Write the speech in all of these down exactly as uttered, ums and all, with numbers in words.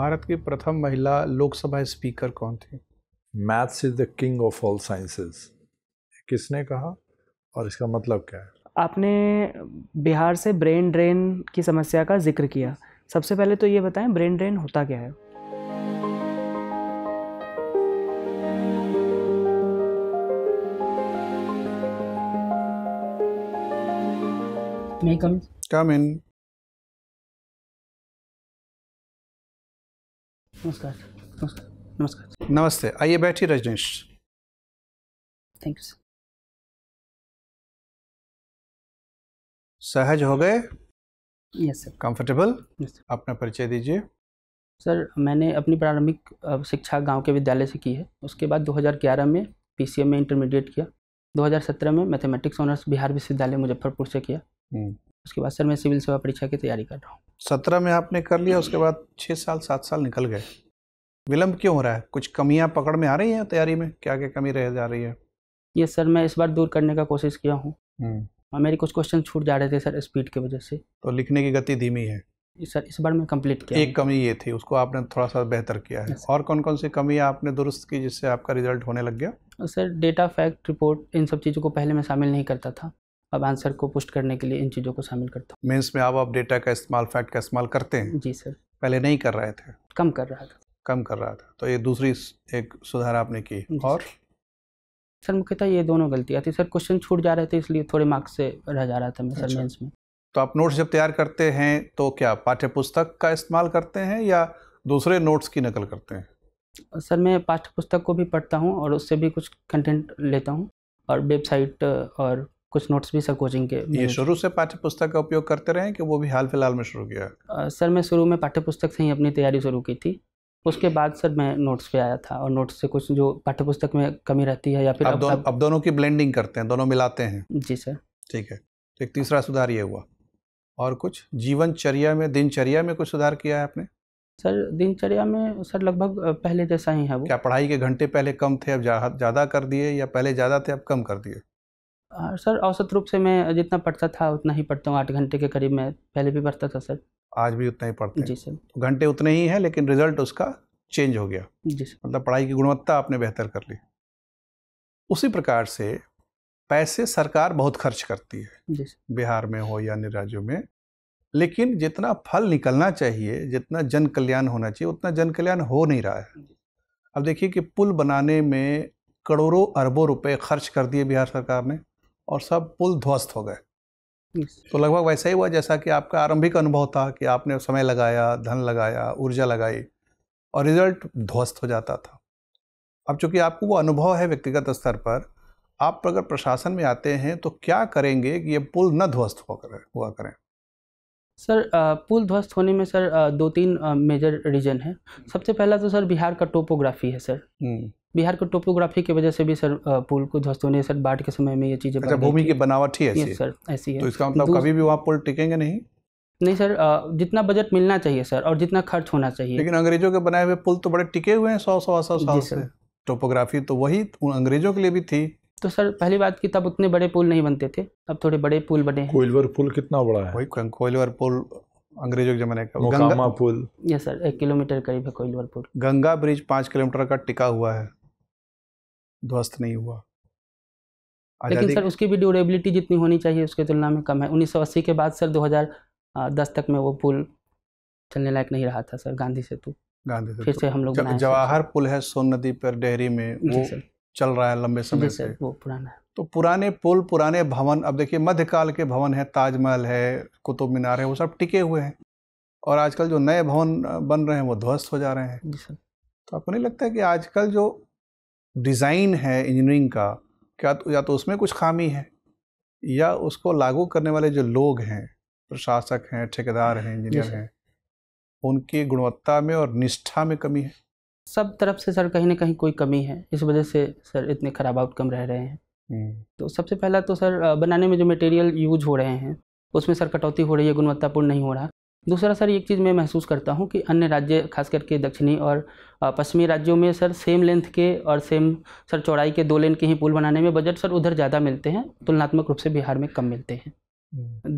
भारत की प्रथम महिला लोकसभा स्पीकर कौन थी? Maths is the king of all sciences किसने कहा और इसका मतलब क्या है? आपने बिहार से ब्रेन ड्रेन की समस्या का जिक्र किया, सबसे पहले तो ये बताएं ब्रेन ड्रेन होता क्या है? May I come? Come in. नमस्कार नमस्कार नमस्कार नमस्ते, आइए बैठिए रजनीश। Thank you sir. सहज हो गए? Yes sir. Comfortable? Yes sir. अपना परिचय दीजिए। सर, मैंने अपनी प्रारंभिक शिक्षा गांव के विद्यालय से की है। उसके बाद दो हज़ार ग्यारह में पीसीएम में इंटरमीडिएट किया। दो हज़ार सत्रह में मैथमेटिक्स ऑनर्स बिहार विश्वविद्यालय मुजफ्फरपुर से किया। उसके बाद सर मैं सिविल सेवा परीक्षा की तैयारी कर रहा हूँ। सत्रह में आपने कर लिया, उसके बाद छः साल सात साल निकल गए। विलंब क्यों हो रहा है? कुछ कमियाँ पकड़ में आ रही हैं तैयारी में? क्या क्या कमी रह जा रही है? ये सर मैं इस बार दूर करने का कोशिश किया हूँ और मेरे कुछ क्वेश्चन छूट जा रहे थे सर स्पीड की वजह से। तो लिखने की गति धीमी है सर, इस बार मैं कंप्लीट किया। एक कमी ये थी, उसको आपने थोड़ा सा बेहतर किया है। और कौन कौन सी कमियाँ आपने दुरुस्त की जिससे आपका रिजल्ट होने लग गया? सर डेटा, फैक्ट, रिपोर्ट, इन सब चीज़ों को पहले मैं शामिल नहीं करता था। अब आंसर को पुष्ट करने के लिए इन चीज़ों को शामिल करता हूँ। मेंस में अब आप डेटा का इस्तेमाल, फैक्ट का इस्तेमाल करते हैं? जी सर। पहले नहीं कर रहे थे? कम कर रहा था। कम कर रहा था, तो ये दूसरी एक सुधार आपने की। और सर मुख्यतः ये दोनों गलतियाँ थी सर, क्वेश्चन छूट जा रहे थे इसलिए थोड़े मार्क्स से रह जा रहा था मैं। अच्छा। सर मेंस में तो आप नोट्स जब तैयार करते हैं तो क्या पाठ्य पुस्तक का इस्तेमाल करते हैं या दूसरे नोट्स की नकल करते हैं? सर मैं पाठ्य पुस्तक को भी पढ़ता हूँ और उससे भी कुछ कंटेंट लेता हूँ और वेबसाइट और कुछ नोट्स भी सर कोचिंग के। ये शुरू से पाठ्य पुस्तक का उपयोग करते रहे हैं कि वो भी हाल फिलहाल में शुरू किया? आ, सर मैं शुरू में पाठ्य पुस्तक से ही अपनी तैयारी शुरू की थी। उसके बाद सर मैं नोट्स पे आया था और नोट्स से कुछ जो पाठ्य पुस्तक में कमी रहती है या फिर अब, अब, दो, अब, अब दोनों की ब्लेंडिंग करते हैं, दोनों मिलाते हैं। जी सर। ठीक है, तो एक तीसरा सुधार ये हुआ। और कुछ जीवनचर्या में, दिनचर्या में कुछ सुधार किया है आपने? सर दिनचर्या में सर लगभग पहले जैसा ही है वो। क्या पढ़ाई के घंटे पहले कम थे अब ज़्यादा कर दिए या पहले ज़्यादा थे अब कम कर दिए? सर औसत रूप से मैं जितना पढ़ता था उतना ही पढ़ता हूँ। आठ घंटे के करीब मैं पहले भी पढ़ता था सर। आज भी उतना ही पढ़ते हैं? जी सर। तो घंटे उतने ही हैं लेकिन रिजल्ट उसका चेंज हो गया। जी सर। मतलब पढ़ाई की गुणवत्ता आपने बेहतर कर ली। उसी प्रकार से पैसे सरकार बहुत खर्च करती है। जी सर। बिहार में हो या अन्य राज्यों में, लेकिन जितना फल निकलना चाहिए, जितना जन कल्याण होना चाहिए, उतना जन कल्याण हो नहीं रहा है। अब देखिए कि पुल बनाने में करोड़ों अरबों रुपये खर्च कर दिए बिहार सरकार ने और सब पुल ध्वस्त हो गए। तो लगभग वैसा ही हुआ जैसा कि आपका आरंभिक अनुभव था कि आपने समय लगाया, धन लगाया, ऊर्जा लगाई और रिजल्ट ध्वस्त हो जाता था। अब चूंकि आपको वो अनुभव है व्यक्तिगत स्तर पर, आप अगर प्रशासन में आते हैं तो क्या करेंगे कि ये पुल न ध्वस्त हो कर हुआ करें? सर पुल ध्वस्त होने में सर दो तीन मेजर रीजन है। सबसे पहला तो सर बिहार का टोपोग्राफी है सर। बिहार के टोपोग्राफी की वजह से भी सर पुल को ध्वस्त होने सर बाढ़ के समय में ये चीजें। अच्छा, भूमि की बनावट ही ऐसी है सर, ऐसी है। तो इसका मतलब कभी भी वहाँ पुल टिकेंगे नहीं? नहीं सर, जितना बजट मिलना चाहिए सर और जितना खर्च होना चाहिए। लेकिन अंग्रेजों के बनाए हुए पुल तो बड़े टिके हुए हैं सौ सौ सौ साल से। टोपोग्राफी तो वही अंग्रेजों के लिए भी थी। तो सर पहली बात की तब उतने बड़े पुल नहीं बनते थे, अब थोड़े बड़े पुल बने। कोइलवर पुल कितना बड़ा है? वही कोइलवर पुल अंग्रेजों के जमाने का। गंगा पुल यस सर एक किलोमीटर करीब है कोइलवर पुल। गंगा ब्रिज पाँच किलोमीटर का टिका हुआ है, ध्वस्त नहीं हुआ। लेकिन सर उसकी भी ड्यूरेबिलिटी जितनी होनी चाहिए उसके तुलना में कम है। उन्नीस सौ अस्सी के बाद सर दो हज़ार दस तक में वो पुल चलने लायक नहीं रहा था सर। गांधी सेतु, गांधी सेतु फिर से हम लोग बनाए। जवाहर पुल है सोन नदी पर डेहरी में, वो चल रहा है लंबे समय से, वो पुराना है। तो पुराने पुल, पुराने भवन, अब देखिए मध्यकाल के भवन है, ताजमहल है, कुतुब मीनार है, वो सब टिके हुए हैं और आजकल जो नए भवन बन रहे हैं वो ध्वस्त हो जा रहे हैं। जी सर। तो आपको नहीं लगता है कि आजकल जो डिज़ाइन है इंजीनियरिंग का, क्या तो या तो उसमें कुछ खामी है या उसको लागू करने वाले जो लोग हैं, प्रशासक हैं, ठेकेदार हैं, इंजीनियर हैं, उनकी गुणवत्ता में और निष्ठा में कमी है? सब तरफ से सर कहीं ना कहीं कोई कमी है, इस वजह से सर इतने खराब आउटकम रह रहे हैं। तो सबसे पहला तो सर बनाने में जो मटेरियल यूज हो रहे हैं उसमें सर कटौती हो रही है, गुणवत्तापूर्ण नहीं हो रहा। दूसरा सर एक चीज़ मैं महसूस करता हूँ कि अन्य राज्य खास करके दक्षिणी और पश्चिमी राज्यों में सर सेम लेंथ के और सेम सर चौड़ाई के दो लेन के ही पुल बनाने में बजट सर उधर ज़्यादा मिलते हैं, तुलनात्मक रूप से बिहार में कम मिलते हैं।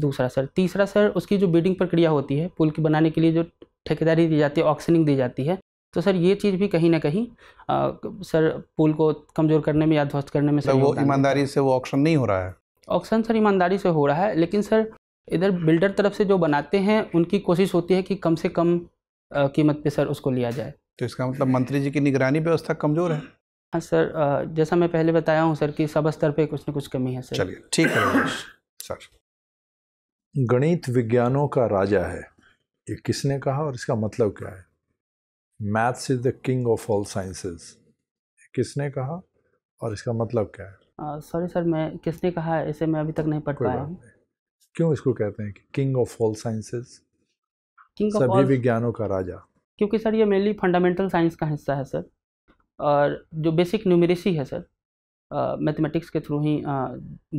दूसरा सर। तीसरा सर उसकी जो बिडिंग प्रक्रिया होती है पुल की बनाने के लिए, जो ठेकेदारी दी जाती है, ऑक्शनिंग दी जाती है। तो सर ये चीज़ भी कहीं ना कहीं आ, सर पुल को कमज़ोर करने में या ध्वस्त करने में सर वो ईमानदारी से वो ऑक्शन नहीं हो रहा है। ऑक्शन सर ईमानदारी से हो रहा है, लेकिन सर इधर बिल्डर तरफ से जो बनाते हैं उनकी कोशिश होती है कि कम से कम आ, कीमत पे सर उसको लिया जाए। तो इसका मतलब मंत्री जी की निगरानी व्यवस्था कमज़ोर है। हाँ सर, आ, जैसा मैं पहले बताया हूँ सर कि सब स्तर पे कुछ न कुछ कमी है सर। चलिए ठीक है सर। गणित विज्ञानों का राजा है, ये किसने कहा और इसका मतलब क्या है? Maths is the king of all sciences, किसने कहा और इसका मतलब क्या है? सॉरी सर, मैं किसने कहा इसे मैं अभी तक नहीं पढ़ पाया हूँ। क्यों इसको कहते हैं कि किंग ऑफ ऑल साइंसेज, सभी विज्ञानों का राजा? क्योंकि सर ये मेनली फंडामेंटल साइंस का हिस्सा है सर, और जो बेसिक न्यूमेरेसी है सर मैथमेटिक्स के थ्रू ही आ,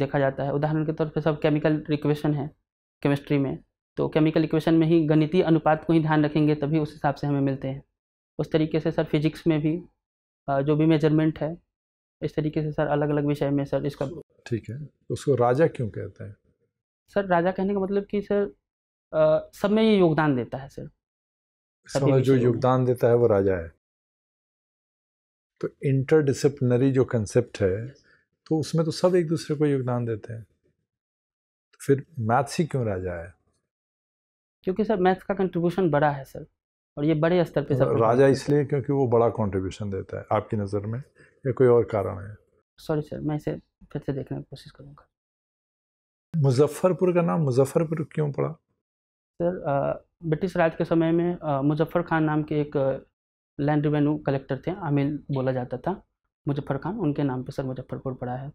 देखा जाता है। उदाहरण के तौर पे सब केमिकल इक्वेशन है केमिस्ट्री में, तो केमिकल इक्वेशन में ही गणितीय अनुपात को ही ध्यान रखेंगे तभी उस हिसाब से हमें मिलते हैं। उस तरीके से सर फिजिक्स में भी आ, जो भी मेजरमेंट है, इस तरीके से सर अलग अलग विषय में सर इसका। ठीक है, उसको राजा क्यों कहते हैं? सर राजा कहने का मतलब कि सर आ, सब में ये योगदान देता है सर, सब जो योगदान देता है वो राजा है। तो इंटरडिसिप्लिनरी जो कंसेप्ट है तो उसमें तो सब एक दूसरे को योगदान देते हैं, तो फिर मैथ्स ही क्यों राजा है? क्योंकि सर मैथ्स का कंट्रीब्यूशन बड़ा है सर, और ये बड़े स्तर पे सब राजा इसलिए क्योंकि वो बड़ा कंट्रीब्यूशन देता है। आपकी नज़र में या कोई और कारण है? सॉरी सर, मैं इसे फिर से देखने की कोशिश करूँगा। मुजफ्फरपुर का नाम मुजफ्फरपुर क्यों पड़ा? सर ब्रिटिश राज के समय में आ, मुजफ्फर खान नाम के एक लैंड रेवेन्यू कलेक्टर थे, आमिल बोला जाता था मुजफ्फर खान, उनके नाम पे सर मुजफ्फरपुर पड़ा है।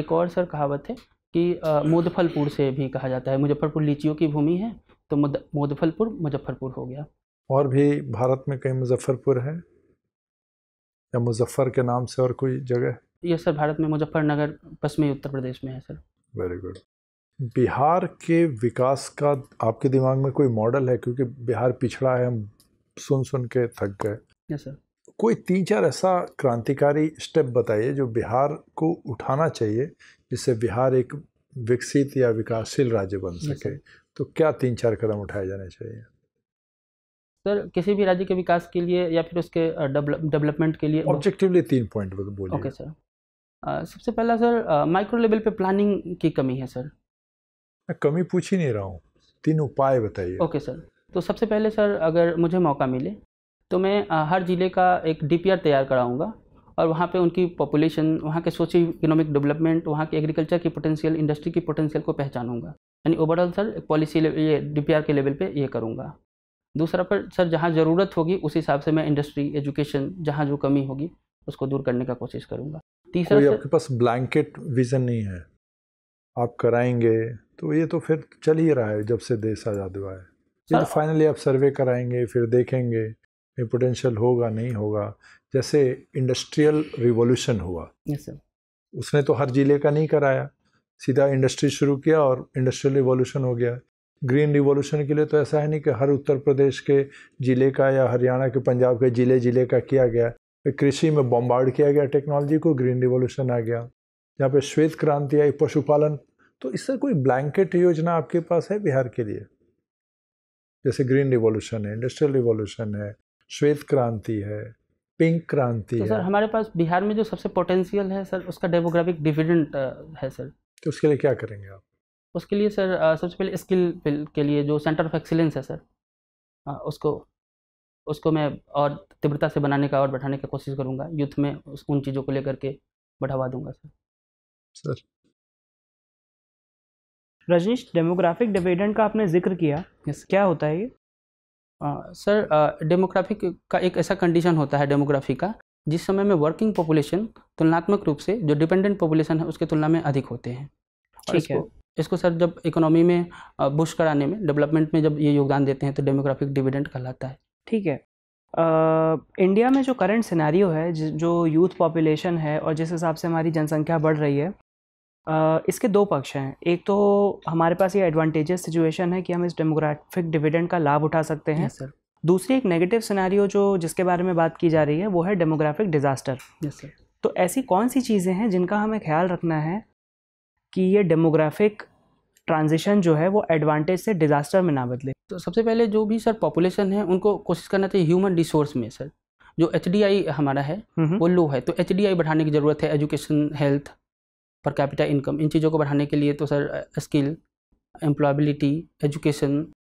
एक और सर कहावत है कि मुदफलपुर से भी कहा जाता है, मुजफ्फरपुर लीचियों की भूमि है तो मुदफलपुर मुजफ्फरपुर हो गया। और भी भारत में कहीं मुजफ्फरपुर है या मुजफ्फर के नाम से और कोई जगह? यह सर भारत में मुजफ्फरनगर पश्चिमी उत्तर प्रदेश में है सर। Very good. बिहार के विकास का आपके दिमाग में कोई मॉडल है? क्योंकि बिहार पिछड़ा है, हम सुन सुन के थक गए। Yes sir. कोई तीन चार ऐसा क्रांतिकारी स्टेप बताइए जो बिहार को उठाना चाहिए जिससे बिहार एक विकसित या विकासशील राज्य बन सके। तो क्या तीन चार कदम उठाए जाने चाहिए? सर किसी भी राज्य के विकास के लिए या फिर उसके डेवलपमेंट के लिए ऑब्जेक्टिवली तीन पॉइंट बोलिए। ओके सर, सबसे पहला सर माइक्रो लेवल पे प्लानिंग की कमी है सर। मैं कमी पूछ ही नहीं रहा हूँ, तीन उपाय बताइए। ओके सर, तो सबसे पहले सर अगर मुझे मौका मिले तो मैं हर ज़िले का एक डी पी आर तैयार कराऊंगा, और वहाँ पे उनकी पॉपुलेशन, वहाँ के सोशियो इकोनॉमिक डेवलपमेंट, वहाँ के एग्रीकल्चर की पोटेंशियल, इंडस्ट्री की पोटेंशियल को पहचानूंगा। यानी ओवरऑल सर पॉलिसी ये डी पी आर के लेवल पे ये करूँगा। दूसरा पर सर जहाँ ज़रूरत होगी उस हिसाब से मैं इंडस्ट्री, एजुकेशन, जहाँ जो कमी होगी उसको दूर करने का कोशिश करूँगा। तीसरा सर, आपके पास ब्लैंकेट विज़न नहीं है, आप कराएंगे तो ये तो फिर चल ही रहा है जब से देश आज़ाद हुआ है। फिर फाइनली आप सर्वे कराएंगे, फिर देखेंगे ये पोटेंशियल होगा नहीं होगा। जैसे इंडस्ट्रियल रिवॉल्यूशन हुआ, yes, उसने तो हर ज़िले का नहीं कराया, सीधा इंडस्ट्री शुरू किया और इंडस्ट्रियल रिवॉल्यूशन हो गया। ग्रीन रिवॉल्यूशन के लिए तो ऐसा है नहीं कि हर उत्तर प्रदेश के ज़िले का या हरियाणा के, पंजाब के ज़िले ज़िले का किया गया। फिर कृषि में बॉम्बार्ड किया गया टेक्नोलॉजी को, ग्रीन रिवॉल्यूशन आ गया। यहाँ पर श्वेत क्रांति आई, पशुपालन। तो इससे कोई ब्लैंकेट योजना आपके पास है बिहार के लिए? जैसे ग्रीन रिवॉल्यूशन है, इंडस्ट्रियल रिवॉल्यूशन है, श्वेत क्रांति है, पिंक क्रांति तो है। सर हमारे पास बिहार में जो सबसे पोटेंशियल है सर उसका डेमोग्राफिक डिविडेंड है सर। तो उसके लिए क्या करेंगे आप? उसके लिए सर सबसे पहले स्किल के लिए जो सेंटर ऑफ एक्सीलेंस है सर उसको उसको मैं और तीव्रता से बनाने का और बढ़ाने की कोशिश करूँगा। यूथ में उन चीज़ों को लेकर के बढ़ावा दूंगा sir. Sir Rajneesh, demographic dividend का आपने जिक्र किया, yes. क्या होता है ये? सर डेमोग्राफिक का एक ऐसा कंडीशन होता है डेमोग्राफी का जिस समय में वर्किंग पॉपुलेशन तुलनात्मक रूप से जो डिपेंडेंट पॉपुलेशन है उसके तुलना में अधिक होते हैं। और इसको, इसको सर जब इकोनॉमी में बुश कराने में, डेवलपमेंट में जब ये योगदान देते हैं तो डेमोग्राफिक डिविडेंड कहलाता है। ठीक है। आ, इंडिया में जो करंट सिनेरियो है, जो यूथ पॉपुलेशन है और जिस हिसाब से हमारी जनसंख्या बढ़ रही है, आ, इसके दो पक्ष हैं। एक तो हमारे पास ये एडवांटेजेस सिचुएशन है कि हम इस डेमोग्राफिक डिविडेंड का लाभ उठा सकते हैं। yes, दूसरी एक नेगेटिव सिनेरियो जो जिसके बारे में बात की जा रही है वो है डेमोग्राफिक डिज़ास्टर। yes, तो ऐसी कौन सी चीज़ें हैं जिनका हमें ख्याल रखना है कि ये डेमोग्राफिक ट्रांजिशन जो है वो एडवांटेज से डिज़ास्टर में ना बदले? तो सबसे पहले जो भी सर पॉपुलेशन है उनको कोशिश करना चाहिए ह्यूमन रिसोर्स में सर, जो एच डी आई हमारा है वो लो है, तो एच डी आई बढ़ाने की ज़रूरत है, education, health, per capita income, इन चीज़ों को बढ़ाने के लिए तो सर स्किल, एम्प्लॉयबिलिटी, एजुकेशन,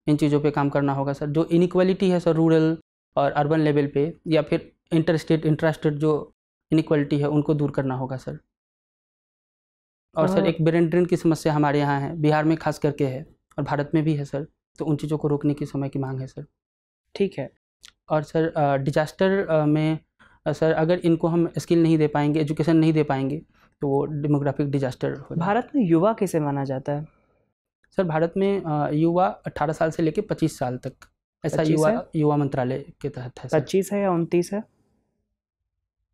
इन चीज़ों पे काम करना होगा सर। जो इनइक्वालिटी है सर रूरल और अर्बन लेवल पे, या फिर इंटर स्टेट इंट्रा स्टेट जो इनइक्वालिटी है उनको दूर करना होगा सर। और सर एक ब्रेन ड्रेन की समस्या हमारे यहाँ है, बिहार में खास करके है और भारत में भी है सर, तो उन चीज़ों को रोकने की समय की मांग है सर। ठीक है। और सर डिजास्टर में सर अगर इनको हम स्किल नहीं दे पाएंगे, एजुकेशन नहीं दे पाएंगे, तो वो डेमोग्राफिक डिजास्टर हो। भारत में युवा कैसे माना जाता है सर? भारत में युवा अठारह साल से लेकर पच्चीस साल तक, ऐसा युवा युवा मंत्रालय के तहत है। पच्चीस है या उनतीस है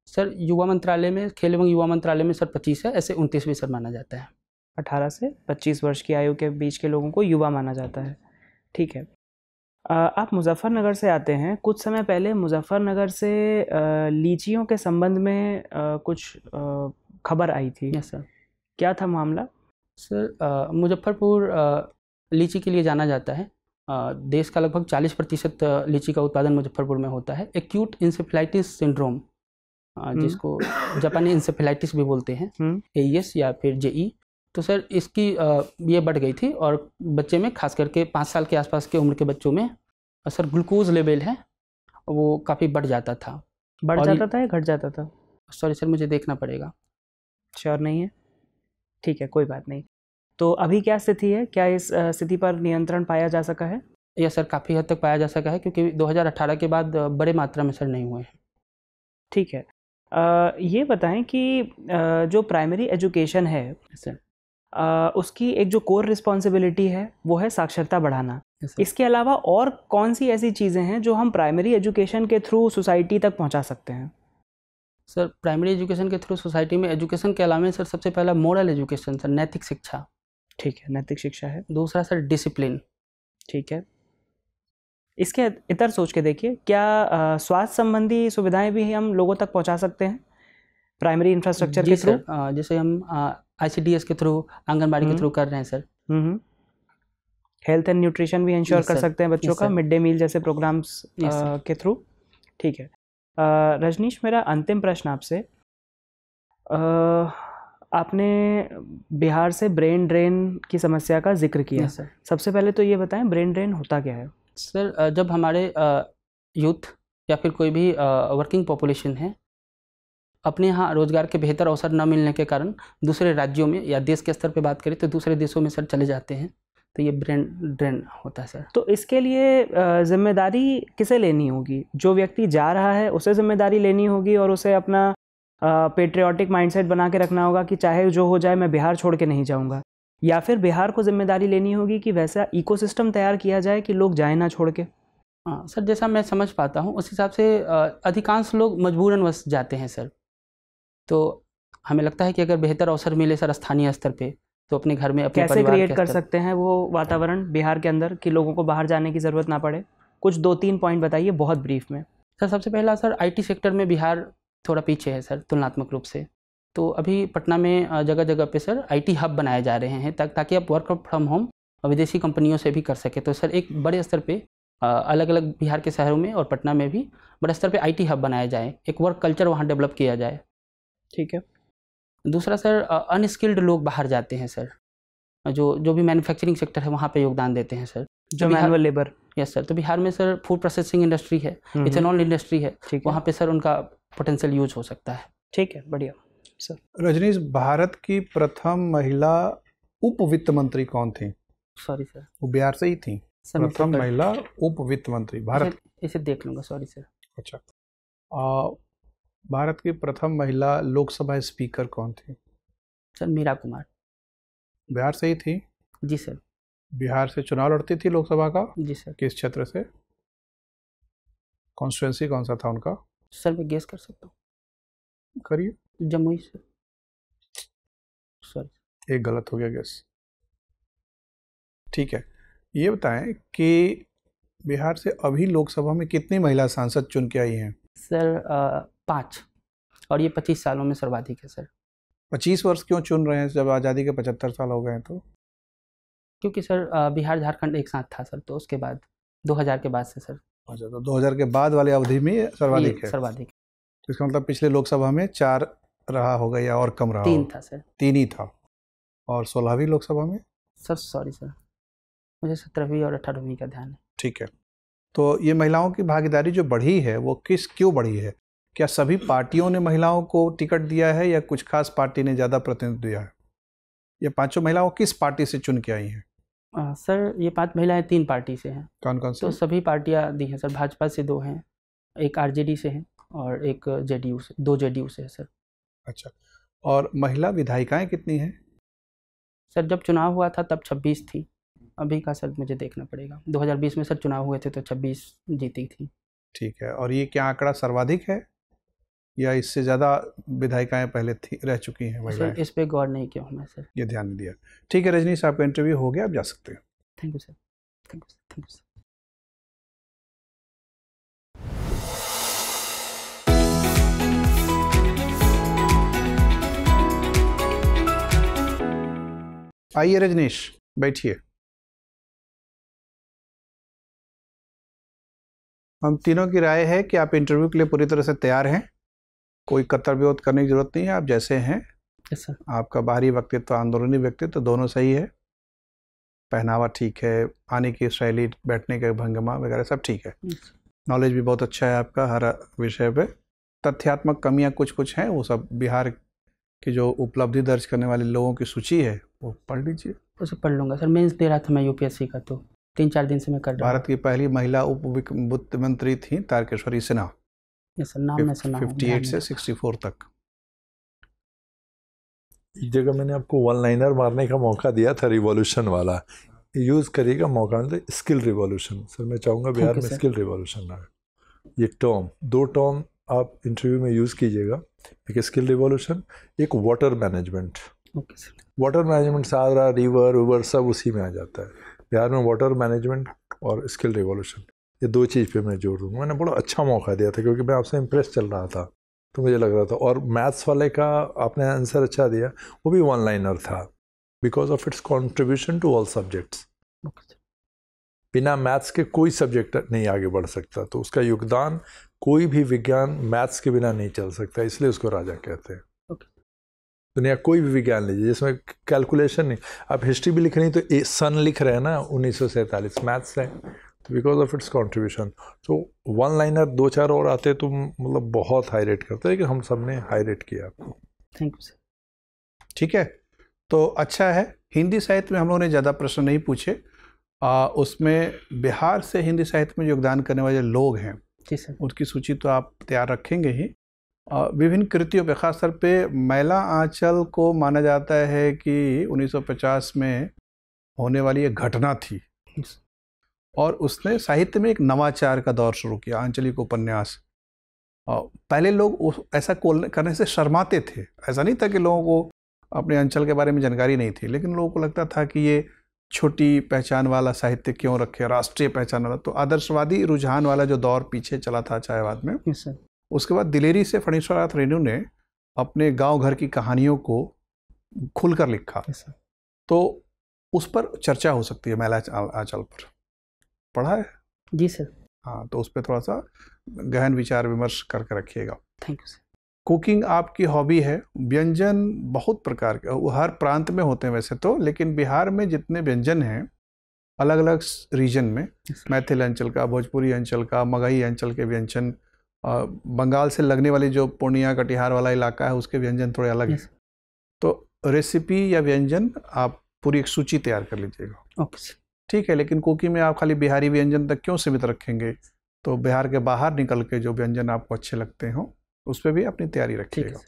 सर? युवा मंत्रालय में, खेल एवं युवा मंत्रालय में सर पच्चीस है, ऐसे उनतीस भी सर माना जाता है। अठारह से पच्चीस वर्ष की आयु के बीच के लोगों को युवा माना जाता है। ठीक है। आप मुजफ्फरनगर से आते हैं। कुछ समय पहले मुजफ्फरनगर से लीचियों के संबंध में कुछ खबर आई थी। Yes sir. क्या था मामला सर? मुजफ्फरपुर लीची के लिए जाना जाता है। आ, देश का लगभग चालीस प्रतिशत लीची का उत्पादन मुजफ्फरपुर में होता है। एक्यूट इंसेफेलाइटिस सिंड्रोम, जिसको जापानी इंसेफेलाइटिस भी बोलते हैं, एईएस या फिर जेई, तो सर इसकी आ, ये बढ़ गई थी और बच्चे में, खास करके पाँच साल के आसपास के उम्र के बच्चों में सर ग्लूकोज लेवल है वो काफ़ी बढ़ जाता था। बढ़ जाता था या घट जाता था? सॉरी सर मुझे देखना पड़ेगा, श्योर नहीं है। ठीक है, कोई बात नहीं। तो अभी क्या स्थिति है? क्या इस स्थिति पर नियंत्रण पाया जा सका है? यह सर काफ़ी हद तक पाया जा सका है, क्योंकि दो हज़ार अठारह के बाद बड़े मात्रा में सर नहीं हुए हैं। ठीक है। आ, ये बताएं कि आ, जो प्राइमरी एजुकेशन है सर, आ, उसकी एक जो कोर रिस्पॉन्सिबिलिटी है वो है साक्षरता बढ़ाना। इसके अलावा और कौन सी ऐसी चीज़ें हैं जो हम प्राइमरी एजुकेशन के थ्रू सोसाइटी तक पहुँचा सकते हैं? सर प्राइमरी एजुकेशन के थ्रू सोसाइटी में एजुकेशन के अलावा सर सबसे पहला मॉरल एजुकेशन सर, नैतिक शिक्षा। ठीक है, नैतिक शिक्षा है। दूसरा सर डिसिप्लिन। ठीक है। इसके इतर सोच के देखिए, क्या स्वास्थ्य संबंधी सुविधाएं भी हम लोगों तक पहुंचा सकते हैं प्राइमरी इंफ्रास्ट्रक्चर के थ्रू? जैसे हम आईसीडीएस के थ्रू, आंगनबाड़ी के थ्रू कर रहे हैं सर। हेल्थ एंड न्यूट्रिशन भी इंश्योर कर सकते हैं बच्चों का, मिड डे मील जैसे प्रोग्राम्स के थ्रू। ठीक है। रजनीश, मेरा अंतिम प्रश्न आपसे, आपने बिहार से ब्रेन ड्रेन की समस्या का जिक्र किया सर, सबसे पहले तो ये बताएं ब्रेन ड्रेन होता क्या है? सर जब हमारे यूथ या फिर कोई भी वर्किंग पॉपुलेशन है अपने यहाँ रोजगार के बेहतर अवसर न मिलने के कारण दूसरे राज्यों में, या देश के स्तर पे बात करें तो दूसरे देशों में सर चले जाते हैं, तो ये ब्रेन ड्रेन होता है सर। तो इसके लिए जिम्मेदारी किसे लेनी होगी? जो व्यक्ति जा रहा है उसे जिम्मेदारी लेनी होगी और उसे अपना पेट्रियाटिक माइंडसेट बना के रखना होगा कि चाहे जो हो जाए मैं बिहार छोड़ के नहीं जाऊंगा, या फिर बिहार को जिम्मेदारी लेनी होगी कि वैसा इकोसिस्टम तैयार किया जाए कि लोग जाए ना छोड़ के। हाँ सर, जैसा मैं समझ पाता हूँ उस हिसाब से अधिकांश लोग मजबूरन वश जाते हैं सर। तो हमें लगता है कि अगर बेहतर अवसर मिले सर स्थानीय स्तर पर, तो अपने घर में अपने कैसे क्रिएट कर सकते हैं वो वातावरण बिहार के अंदर कि लोगों को बाहर जाने की ज़रूरत ना पड़े? कुछ दो तीन पॉइंट बताइए बहुत ब्रीफ में सर। सबसे पहला सर आईटी सेक्टर में बिहार थोड़ा पीछे है सर तुलनात्मक रूप से, तो अभी पटना में जगह जगह पे सर आईटी हब बनाए जा रहे हैं, ता, ताकि आप वर्क फ्रॉम होम विदेशी कंपनियों से भी कर सके। तो सर एक बड़े स्तर पे अलग अलग बिहार के शहरों में और पटना में भी बड़े स्तर पे आईटी हब बनाया जाए, एक वर्क कल्चर वहाँ डेवलप किया जाए। ठीक है। दूसरा सर अनस्किल्ड लोग बाहर जाते हैं सर, जो जो भी मैन्युफैक्चरिंग सेक्टर है वहाँ पर योगदान देते हैं सर, जो मैनुअल लेबर। Yes sir. तो बिहार में सर फूड प्रोसेसिंग इंडस्ट्री है, इथेनॉल इंडस्ट्री है, वहाँ पर सर उनका पोटेंशियल यूज हो सकता है। ठीक है, बढ़िया सर। रजनीश, भारत की प्रथम महिला उप वित्त मंत्री कौन थी? सॉरी सर वो बिहार से ही थी, प्रथम महिला उप वित्त मंत्री भारत। इसे देख लूँगा, सॉरी सर। अच्छा। आ, भारत की प्रथम महिला लोकसभा स्पीकर कौन थी? सर मीरा कुमार। बिहार से ही थी? जी सर। बिहार से चुनाव लड़ती थी लोकसभा का? जी सर। किस क्षेत्र से, कॉन्स्टिट्यूंसी कौन सा था उनका? सर मैं गेस कर सकता हूँ। करिए। जमुई से। सॉरी एक गलत हो गया गेस। ठीक है। ये बताएं कि बिहार से अभी लोकसभा में कितनी महिला सांसद चुन के आई हैं? सर पाँच, और ये पच्चीस सालों में सर्वाधिक है सर। पच्चीस वर्ष क्यों चुन रहे हैं जब आज़ादी के पचहत्तर साल हो गए हैं? तो क्योंकि सर बिहार झारखंड एक साथ था सर, तो उसके बाद दो हज़ार के बाद से सर। अच्छा, तो दो हज़ार के बाद वाली अवधि में सर्वाधिक है। सर्वाधिक, तो इसका मतलब पिछले लोकसभा में चार रहा होगा या और कम रहा? तीन था सर। तीन ही था। और सोलहवीं लोकसभा में सर? सॉरी सर, मुझे सत्रहवीं और अठारहवीं का ध्यान है। ठीक है, तो ये महिलाओं की भागीदारी जो बढ़ी है वो किस क्यों बढ़ी है? क्या सभी पार्टियों ने महिलाओं को टिकट दिया है या कुछ खास पार्टी ने ज़्यादा प्रतिनिधित्व दिया है? ये पांचों महिलाओं किस पार्टी से चुन के आई हैं? आ, सर ये पांच महिलाएं तीन पार्टी से हैं। कौन कौन से? तो सभी पार्टियां दी हैं सर। भाजपा से दो हैं, एक आरजेडी से हैं और एक जेडीयू से, दो जेडीयू से है सर। अच्छा, और महिला विधायिकाएं कितनी हैं सर? जब चुनाव हुआ था तब छब्बीस थी, अभी का सर मुझे देखना पड़ेगा। दो हज़ार बीस में सर चुनाव हुए थे तो छब्बीस जीती थी। ठीक है, और ये क्या आंकड़ा सर्वाधिक है या इससे ज़्यादा विधायिकाएँ पहले थी रह चुकी हैं महिलाएं? इस पे गौर नहीं किया हमने सर, ये ध्यान नहीं दिया। ठीक है रजनीश, आपका इंटरव्यू हो गया, आप जा सकते हैं। Thank you sir, thank you sir, thank you sir. आइए रजनीश, बैठिए। हम तीनों की राय है कि आप इंटरव्यू के लिए पूरी तरह से तैयार हैं, कोई कतर विरोध करने की जरूरत नहीं है, आप जैसे हैं। yes, आपका बाहरी व्यक्तित्व, अंदरूनी व्यक्तित्व दोनों सही है, पहनावा ठीक है, आने की शैली, बैठने का भंगमा वगैरह सब ठीक है। yes. नॉलेज भी बहुत अच्छा है आपका हर विषय पे। तथ्यात्मक कमियां कुछ कुछ हैं, वो सब बिहार की जो उपलब्धि दर्ज करने वाले लोगों की सूची है वो पढ़ लीजिए। उसे पढ़ लूँगा सर, मेंस दे रहा था मैं यूपीएससी का, तो तीन चार दिन से मैं कर रहा हूँ। भारत की पहली महिला उप वित्त मंत्री थी तारकेश्वरी सिन्हा। Yes, sir, नाम सुना अट्ठावन से चौंसठ तक। एक जगह मैंने आपको वन लाइनर मारने का मौका दिया था, रिवॉल्यूशन वाला यूज़ करिएगा मौका मिले। स्किल रिवॉल्यूशन सर, मैं चाहूँगा बिहार में स्किल रिवॉल्यूशन आए, ये टर्म दो टर्म आप इंटरव्यू में यूज़ कीजिएगा, एक स्किल रिवॉल्यूशन, एक वाटर मैनेजमेंट। वाटर मैनेजमेंट सारा रिवर उवर सब उसी में आ जाता है। बिहार में वाटर मैनेजमेंट और स्किल रिवॉल्यूशन, ये दो चीज़ पे मैं जोड़ दूँगा। मैंने बड़ा अच्छा मौका दिया था क्योंकि मैं आपसे इम्प्रेस चल रहा था, तो मुझे लग रहा था। और मैथ्स वाले का आपने आंसर अच्छा दिया, वो भी वन लाइनर था because of its contribution to all subjects. बिना मैथ्स के कोई सब्जेक्ट नहीं आगे बढ़ सकता, तो उसका योगदान, कोई भी विज्ञान मैथ्स के बिना नहीं चल सकता, इसलिए उसको राजा कहते हैं। दुनिया कोई भी विज्ञान लीजिए जिसमें कैलकुलेशन नहीं। आप हिस्ट्री भी लिख रही तो ए, सन लिख रहे हैं ना, उन्नीस सौ सैंतालीस मैथ्स है, बिकॉज ऑफ इट्स कॉन्ट्रीब्यूशन। तो वन लाइनर दो चार और आते तो मतलब बहुत हाई रेट करते हैं कि हम सब ने हाई रेट किया आपको। Thank you sir. ठीक है, तो अच्छा है। हिंदी साहित्य में हम लोगों ने ज़्यादा प्रश्न नहीं पूछे, आ, उसमें बिहार से हिंदी साहित्य में योगदान करने वाले लोग हैं उसकी सूची तो आप तैयार रखेंगे ही। विभिन्न कृतियों पर ख़ासतौर पर मैला आंचल को माना जाता है कि उन्नीस सौ पचास में होने वाली एक घटना थी और उसने साहित्य में एक नवाचार का दौर शुरू किया, आंचलिक उपन्यास। पहले लोग ऐसा करने से शर्माते थे, ऐसा नहीं था कि लोगों को अपने अंचल के बारे में जानकारी नहीं थी, लेकिन लोगों को लगता था कि ये छोटी पहचान वाला साहित्य क्यों रखे, राष्ट्रीय पहचान वाला। तो आदर्शवादी रुझान वाला जो दौर पीछे चला था चायवाद में, उसके बाद दिलेरी से फणीश्वर नाथ रेणु ने अपने गाँव घर की कहानियों को खुलकर लिखा, तो उस पर चर्चा हो सकती है। मैला आंचल पर पढ़ा है? जी सर। हाँ, तो उस पर थोड़ा सा गहन विचार विमर्श करके कर रखिएगा। Thank you sir. कुकिंग आपकी हॉबी है, व्यंजन बहुत प्रकार के, वो हर प्रांत में होते हैं वैसे तो, लेकिन बिहार में जितने व्यंजन हैं अलग अलग रीजन में, मैथिल अंचल का, भोजपुरी अंचल का, मगही अंचल के व्यंजन, बंगाल से लगने वाली जो पूर्णिया कटिहार वाला इलाका है उसके व्यंजन थोड़े अलग हैं। तो रेसिपी या व्यंजन आप पूरी एक सूची तैयार कर लीजिएगा। Okay sir. ठीक है, लेकिन कुकिंग में आप खाली बिहारी व्यंजन तक क्यों सीमित रखेंगे, तो बिहार के बाहर निकल के जो व्यंजन आपको अच्छे लगते हों उस पर भी अपनी तैयारी रखिएगा।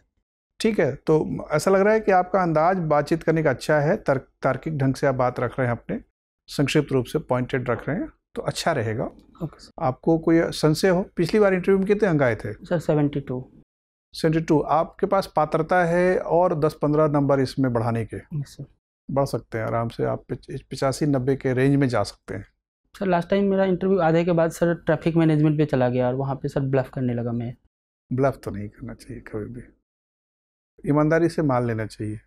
ठीक है, तो ऐसा लग रहा है कि आपका अंदाज बातचीत करने का अच्छा है, तार्क, तार्किक ढंग से आप बात रख रहे हैं, अपने संक्षिप्त रूप से पॉइंटेड रख रहे हैं, तो अच्छा रहेगा। आपको कोई संशय हो? पिछली बार इंटरव्यू में कितने अंक आए थे sir? Seventy two seventy two आपके पास पात्रता है और दस पंद्रह नंबर इसमें बढ़ाने के बढ़ सकते हैं, आराम से आप पचासी नब्बे के रेंज में जा सकते हैं। सर लास्ट टाइम मेरा इंटरव्यू आधे के बाद सर ट्रैफिक मैनेजमेंट पे चला गया और वहाँ पे सर ब्लफ करने लगा मैं। ब्लफ तो नहीं करना चाहिए कभी भी, ईमानदारी से मान लेना चाहिए।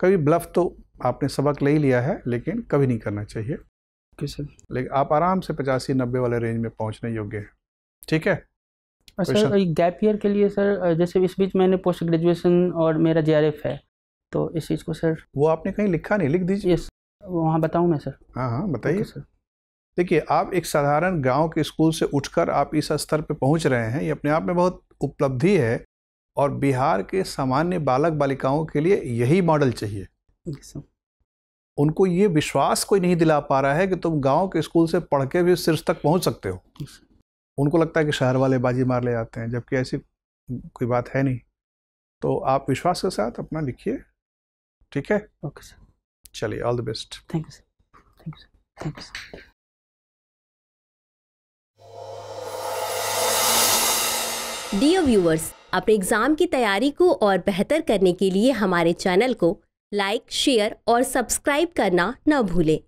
कभी ब्लफ तो आपने सबक ले ही लिया है, लेकिन कभी नहीं करना चाहिए। ओके सर, लेकिन आप आराम से पचासी नब्बे वाले रेंज में पहुंचने योग्य हैं। ठीक है सर। गैप ईयर के लिए सर, जैसे इस बीच मैंने पोस्ट ग्रेजुएशन और मेरा जेआरएफ है, तो इस चीज़ को सर, वो आपने कहीं लिखा नहीं, लिख दीजिए। यस, वहाँ बताऊँ मैं सर? हाँ हाँ बताइए सर। देखिए, आप एक साधारण गांव के स्कूल से उठकर आप इस स्तर पे पहुंच रहे हैं, ये अपने आप में बहुत उपलब्धि है, और बिहार के सामान्य बालक बालिकाओं के लिए यही मॉडल चाहिए। उनको ये विश्वास कोई नहीं दिला पा रहा है कि तुम गांव के स्कूल से पढ़ के भी शीर्ष तक पहुंच सकते हो। उनको लगता है कि शहर वाले बाजी मार ले जाते हैं, जबकि ऐसी कोई बात है नहीं। तो आप विश्वास के साथ अपना लिखिए, ठीक है? ओके सर, चलिए, all the best. Thank you sir, thank you sir, thank you sir. Dear viewers, अपने एग्जाम की तैयारी को और बेहतर करने के लिए हमारे चैनल को लाइक, शेयर और सब्सक्राइब करना न भूलें।